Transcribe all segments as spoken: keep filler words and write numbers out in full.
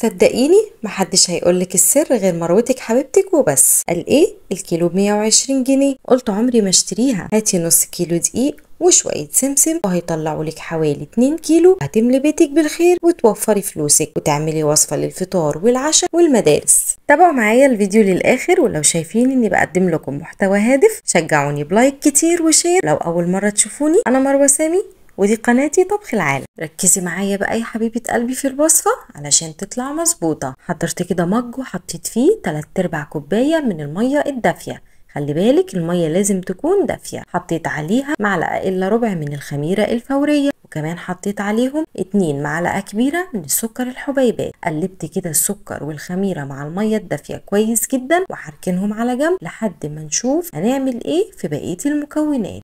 صدقيني محدش هيقولك السر غير مروتك حبيبتك وبس. قال ايه؟ الكيلو ب مية وعشرين جنيه. قلت عمري ما اشتريها. هاتي نص كيلو دقيق وشويه سمسم وهيطلعوا لك حوالي اتنين كيلو، هتملي بيتك بالخير وتوفري فلوسك وتعملي وصفه للفطار والعشاء والمدارس. تابعوا معايا الفيديو للاخر، ولو شايفين اني بقدم لكم محتوى هادف شجعوني بلايك كتير وشير. لو اول مره تشوفوني، انا مروه سامي ودي قناتي طبخ العالم. ركزي معايا بقى يا حبيبه قلبي في الوصفه علشان تطلع مظبوطه. حضرت كده مج وحطيت فيه تلات ارباع كوبايه من الميه الدافيه، خلي بالك الميه لازم تكون دافيه. حطيت عليها معلقه الا ربع من الخميره الفوريه، وكمان حطيت عليهم اتنين معلقه كبيره من السكر الحبيبات. قلبت كده السكر والخميره مع الميه الدافيه كويس جدا وحركنهم على جنب لحد ما نشوف هنعمل ايه في بقيه المكونات.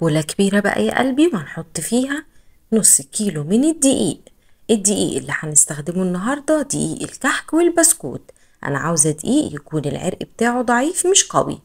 بوله كبيره بقى يا قلبي وهنحط فيها نص كيلو من الدقيق. الدقيق اللي هنستخدمه النهارده دقيق الكحك والبسكوت، انا عاوزه دقيق يكون العرق بتاعه ضعيف مش قوي.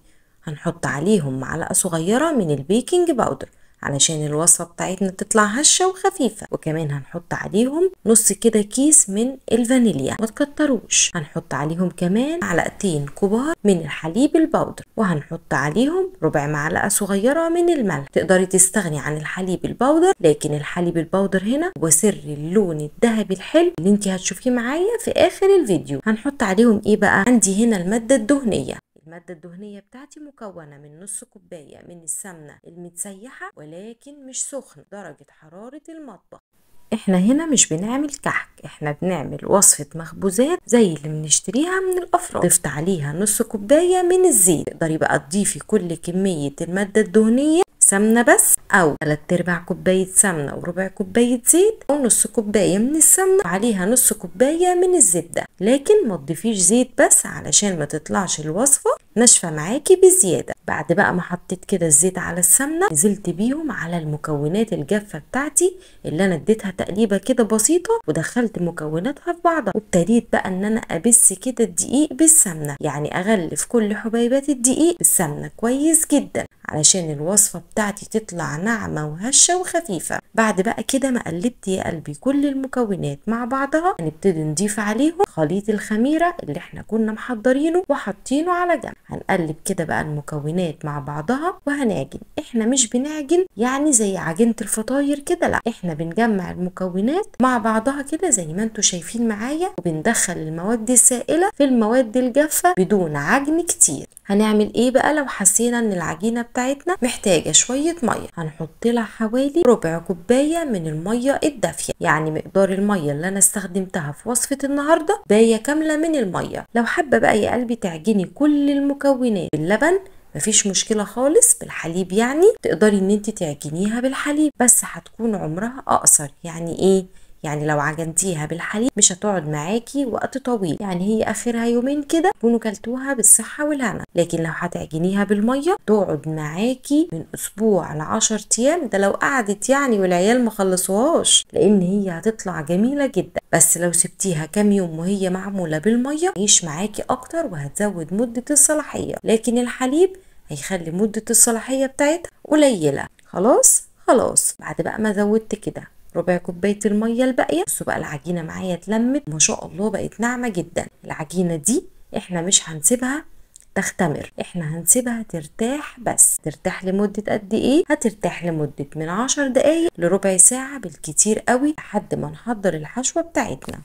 هنحط عليهم معلقه صغيره من البيكنج باودر علشان الوصفه بتاعتنا تطلع هشه وخفيفه، وكمان هنحط عليهم نص كده كيس من الفانيليا ما تكتروش. هنحط عليهم كمان معلقتين كبار من الحليب الباودر، وهنحط عليهم ربع معلقه صغيره من الملح. تقدري تستغني عن الحليب الباودر، لكن الحليب الباودر هنا هو سر اللون الذهبي الحلو اللي انت هتشوفيه معايا في اخر الفيديو. هنحط عليهم ايه بقى؟ عندي هنا الماده الدهنيه. المادة الدهنية بتاعتي مكونة من نص كوباية من السمنة المتسيحة ولكن مش سخنة، درجة حرارة المطبخ. احنا هنا مش بنعمل كحك، احنا بنعمل وصفة مخبوزات زي اللي بنشتريها من الافراد. ضفت عليها نص كوباية من الزيت. تقدري بقى تضيفي كل كمية المادة الدهنية سمنة بس، او تلات ارباع كوباية سمنة وربع كوباية زيت، او نص كوباية من السمنة وعليها نص كوباية من الزبدة، لكن ما تضيفيش زيت بس علشان ما تطلعش الوصفة ناشفة معاكي بزيادة. بعد بقى ما حطيت كده الزيت على السمنة نزلت بيهم على المكونات الجافة بتاعتي اللي انا اديتها تقليبة كده بسيطة ودخلت مكوناتها في بعضها، وابتديت بقى ان انا ابس كده الدقيق بالسمنة، يعني اغلف كل حبيبات الدقيق بالسمنة كويس جدا علشان الوصفة بتاعتي تطلع ناعمة وهشة وخفيفة. بعد بقى كده ما قلبت يا قلبي كل المكونات مع بعضها هنبتدي نضيف عليهم خليط الخميرة اللي احنا كنا محضرينه وحاطينه على جنب. هنقلب كده بقى المكونات مع بعضها وهنعجن. احنا مش بنعجن يعني زي عجينة الفطاير كده، لا احنا بنجمع المكونات مع بعضها كده زي ما انتوا شايفين معايا، وبندخل المواد السائلة في المواد الجافة بدون عجن كتير. هنعمل ايه بقى لو حسينا ان العجينة بتاعتنا محتاجة شوية مية؟ هنحط لها حوالي ربع كوباية من المية الدافية، يعني مقدار المية اللي انا استخدمتها في وصفة النهاردة باية كاملة من المية. لو حابة بقى يا قلبي تعجني كل المكونات باللبن مفيش مشكلة خالص، بالحليب يعني تقدري ان انت تعجنيها بالحليب، بس هتكون عمرها اقصر. يعني ايه؟ يعني لو عجنتيها بالحليب مش هتقعد معاكي وقت طويل، يعني هي اخرها يومين كده تكونوا كلتوها بالصحه والهنا، لكن لو هتعجنيها بالميه تقعد معاكي من اسبوع لعشر ايام، ده لو قعدت يعني والعيال ما خلصوهاش، لان هي هتطلع جميله جدا. بس لو سبتيها كام يوم وهي معموله بالميه هتعيش معاكي اكتر وهتزود مده الصلاحيه، لكن الحليب هيخلي مده الصلاحيه بتاعتها قليله. خلاص خلاص. بعد بقى ما زودت كده ربع كوبايه الميه الباقيه، بصوا بقى العجينه معايا اتلمت ما شاء الله بقت ناعمه جدا. العجينه دي احنا مش هنسيبها تختمر، احنا هنسيبها ترتاح بس. ترتاح لمده قد ايه؟ هترتاح لمده من عشر دقايق لربع ساعه بالكتير قوي لحد ما نحضر الحشوه بتاعتنا.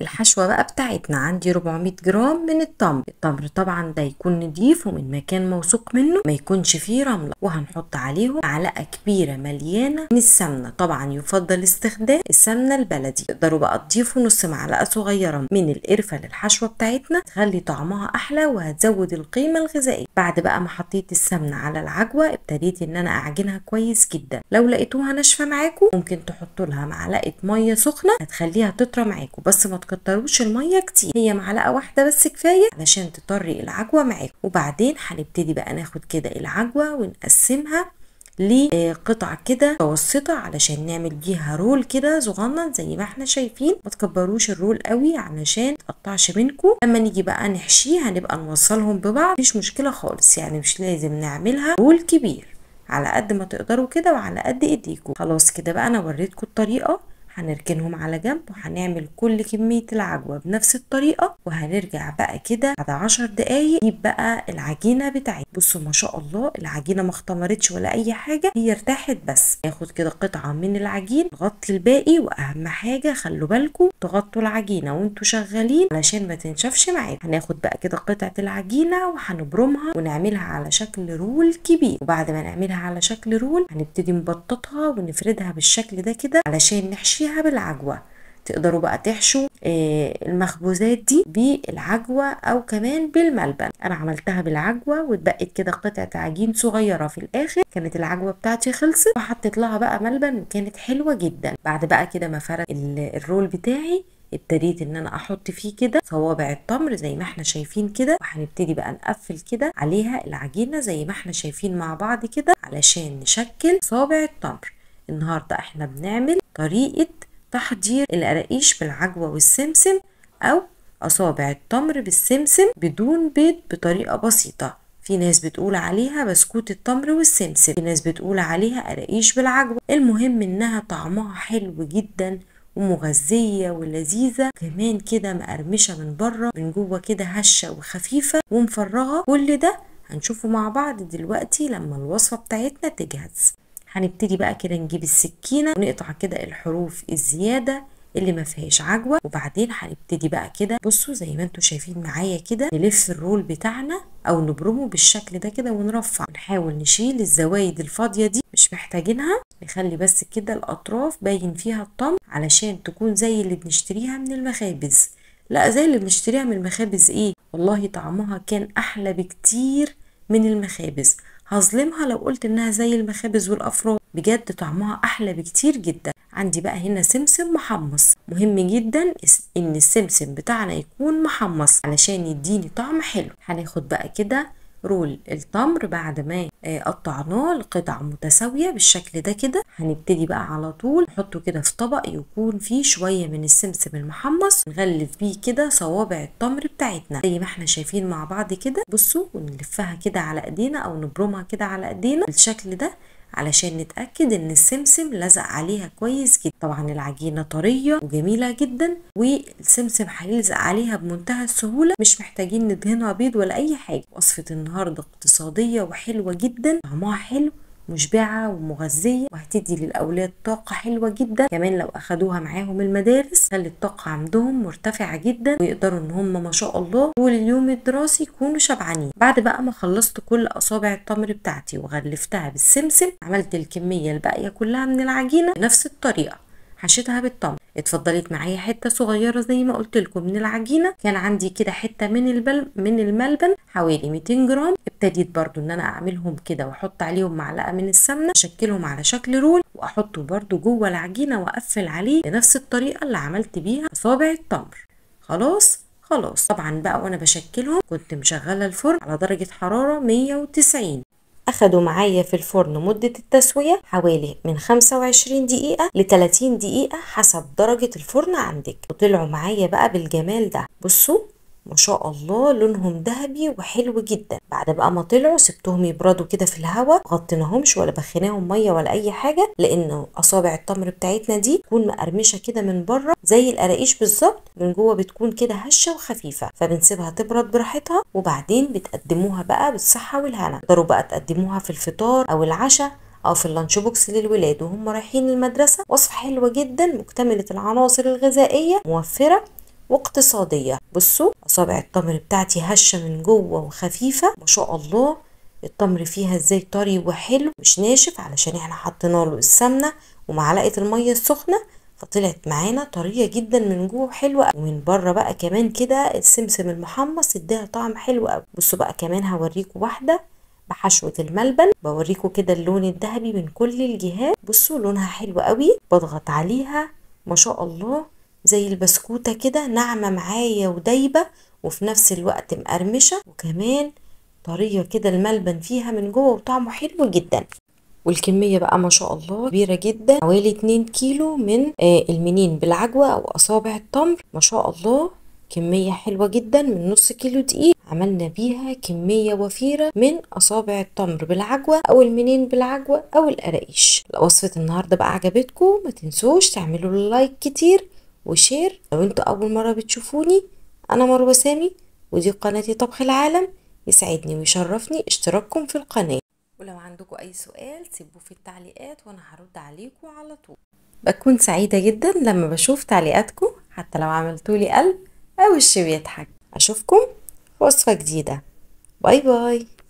الحشوه بقى بتاعتنا عندي أربعمية جرام من التمر. التمر طبعا ده يكون نضيف ومن مكان موثوق منه ما يكونش فيه رمله، وهنحط عليهم معلقه كبيره مليانه من السمنه، طبعا يفضل استخدام السمنه البلدي. تقدروا بقى تضيفوا نص معلقه صغيره من القرفه للحشوه بتاعتنا تخلي طعمها احلى وهتزود القيمه الغذائيه. بعد بقى ما حطيت السمنه على العجوه ابتديت ان انا اعجنها كويس جدا. لو لقيتوها ناشفه معاكم ممكن تحطوا لها معلقه ميه سخنه هتخليها تطرى معاكم، بس ما تكتروش الميه كتير، هي معلقه واحده بس كفايه علشان تطري العجوه معاكم. وبعدين هنبتدي بقى ناخد كده العجوه ونقسمها لقطع كده متوسطه علشان نعمل بيها رول كده صغنن زي ما احنا شايفين. ما تكبروش الرول قوي علشان متقطعش منكم. لما نيجي بقى نحشيه هنبقى نوصلهم ببعض، مفيش مشكله خالص، يعني مش لازم نعملها رول كبير، على قد ما تقدروا كده وعلى قد ايديكم. خلاص كده بقى انا وريتكم الطريقه، هنركنهم على جنب، وهنعمل كل كمية العجوة بنفس الطريقة. وهنرجع بقى كده بعد عشر دقايق نجيب بقى العجينة بتاعتنا. بصوا ما شاء الله العجينة ما اختمرتش ولا اي حاجة، هي ارتاحت بس. ناخد كده قطعة من العجين نغطي الباقي، واهم حاجة خلوا بالكم تغطوا العجينة وانتوا شغالين علشان ما تنشفش معاكم. هناخد بقى كده قطعة العجينة وهنبرمها ونعملها على شكل رول كبير، وبعد ما نعملها على شكل رول هنبتدي نبططها ونفردها بالشكل ده كده علشان نحشيها بالعجوة. تقدروا بقى تحشوا المخبوزات دي بالعجوة او كمان بالملبن. انا عملتها بالعجوة واتبقت كده قطعة عجين صغيرة في الاخر، كانت العجوة بتاعتي خلصت وحطيت لها بقى ملبن وكانت حلوة جدا. بعد بقى كده ما فرد الرول بتاعي ابتديت ان انا احط فيه كده صوابع التمر زي ما احنا شايفين كده، وهنبتدي بقى نقفل كده عليها العجينة زي ما احنا شايفين مع بعض كده علشان نشكل صابع التمر. النهاردة احنا بنعمل طريقة تحضير القراقيش بالعجوة والسمسم او اصابع التمر بالسمسم بدون بيض بطريقة بسيطة. في ناس بتقول عليها بسكوت التمر والسمسم، في ناس بتقول عليها قراقيش بالعجوة. المهم انها طعمها حلو جدا ومغذية ولذيذة، كمان كده مقرمشة من بره من جوه كده هشة وخفيفة ومفرغة. كل ده هنشوفه مع بعض دلوقتي لما الوصفة بتاعتنا تجهز. هنبتدي بقى كده نجيب السكينة ونقطع كده الحروف الزيادة اللي ما فيهاش عجوة، وبعدين هنبتدي بقى كده بصوا زي ما انتم شايفين معايا كده نلف الرول بتاعنا او نبرمه بالشكل ده كده ونرفع، ونحاول نشيل الزوايد الفاضية دي مش محتاجينها، نخلي بس كده الاطراف باين فيها الطمر علشان تكون زي اللي بنشتريها من المخابز. لا زي اللي بنشتريها من المخابز ايه، والله طعمها كان احلى بكتير من المخابز. هظلمها لو قلت انها زي المخابز والافران، بجد طعمها احلى بكتير جدا. عندي بقى هنا سمسم محمص، مهم جدا ان السمسم بتاعنا يكون محمص علشان يديني طعم حلو. هناخد بقى كده رول التمر بعد ما قطعناه لقطع متساوية بالشكل ده كده، هنبتدي بقى على طول نحطه كده في طبق يكون فيه شوية من السمسم المحمص، نغلف بيه كده صوابع التمر بتاعتنا زي ما احنا شايفين مع بعض كده. بصوا ونلفها كده على ايدينا او نبرمها كده على ايدينا بالشكل ده علشان نتأكد ان السمسم لزق عليها كويس جدا. طبعا العجينة طرية وجميلة جدا والسمسم هيلزق عليها بمنتهى السهولة، مش محتاجين ندهنها بيض ولا اي حاجة. وصفة النهاردة اقتصادية وحلوة جدا، طعمها حلو مشبعة ومغذية وهتدي للأولاد طاقة حلوة جدا، كمان لو أخدوها معاهم المدارس خلي الطاقة عندهم مرتفعة جدا ويقدروا إن هم ما شاء الله طول اليوم الدراسي يكونوا شبعانين. بعد بقى ما خلصت كل أصابع التمر بتاعتي وغلفتها بالسمسم، عملت الكمية الباقية كلها من العجينة بنفس الطريقة، حشيتها بالتمر. اتفضلت معايا حته صغيره زي ما قلت لكم من العجينه، كان عندي كده حته من البل... من الملبن حوالي مئتين جرام. ابتديت برضو ان انا اعملهم كده واحط عليهم معلقه من السمنه، اشكلهم على شكل رول واحطه برضو جوه العجينه واقفل عليه بنفس الطريقه اللي عملت بيها صابع التمر. خلاص خلاص طبعا بقى وانا بشكلهم كنت مشغله الفرن على درجه حراره مية وتسعين. اخدوا معايا في الفرن مدة التسوية حوالي من خمسة وعشرين دقيقة لتلاتين دقيقة حسب درجة الفرن عندك، وطلعوا معايا بقى بالجمال ده. بصوا ما شاء الله لونهم ذهبي وحلو جدا. بعد بقى ما طلعوا سبتهم يبردوا كده في الهواء، ما غطيناهمش ولا بخيناهم ميه ولا اي حاجه، لان اصابع التمر بتاعتنا دي تكون مقرمشه كده من بره زي القراقيش بالظبط، من جوه بتكون كده هشه وخفيفه، فبنسيبها تبرد براحتها وبعدين بتقدموها بقى بالصحه والهنا. تقدروا بقى تقدموها في الفطار او العشاء او في اللانش بوكس للولاد وهم رايحين المدرسه. وصفه حلوه جدا مكتمله العناصر الغذائيه، موفره واقتصادية. بصوا اصابع التمر بتاعتي هشة من جوه وخفيفة ما شاء الله، التمر فيها ازاي طري وحلو مش ناشف علشان احنا حطينا له السمنة ومعلقة المية السخنة، فطلعت معانا طرية جدا من جوه حلوة ومن بره بقى كمان كده السمسم المحمص اداها طعم حلو قوي. بصوا بقى كمان هوريكم واحدة بحشوة الملبن، بوريكم كده اللون الذهبي من كل الجهات. بصوا لونها حلو قوي، بضغط عليها ما شاء الله زي البسكوتة كده، ناعمة معايا ودايبة وفي نفس الوقت مقرمشة وكمان طرية كده الملبن فيها من جوه وطعمه حلو جدا. والكمية بقى ما شاء الله كبيرة جدا، حوالي اتنين كيلو من المنين بالعجوة او اصابع التمر، ما شاء الله كمية حلوة جدا من نص كيلو دقيق. عملنا بيها كمية وفيرة من أصابع التمر بالعجوة أو المنين بالعجوة أو القراقيش. لو وصفة النهاردة بقى عجبتكم ما تنسوش تعملوا لايك كتير وشير. لو انتوا أول مرة بتشوفوني، أنا مروة سامي ودي قناتي طبخ العالم. يسعدني ويشرفني اشتراككم في القناة، ولو عندكم أي سؤال سيبوه في التعليقات وأنا هرد عليكم على طول. بكون سعيدة جدا لما بشوف تعليقاتكم، حتى لو عملتولي قلب أو وشي بيضحك. أشوفكم وصفة جديدة، باي باي.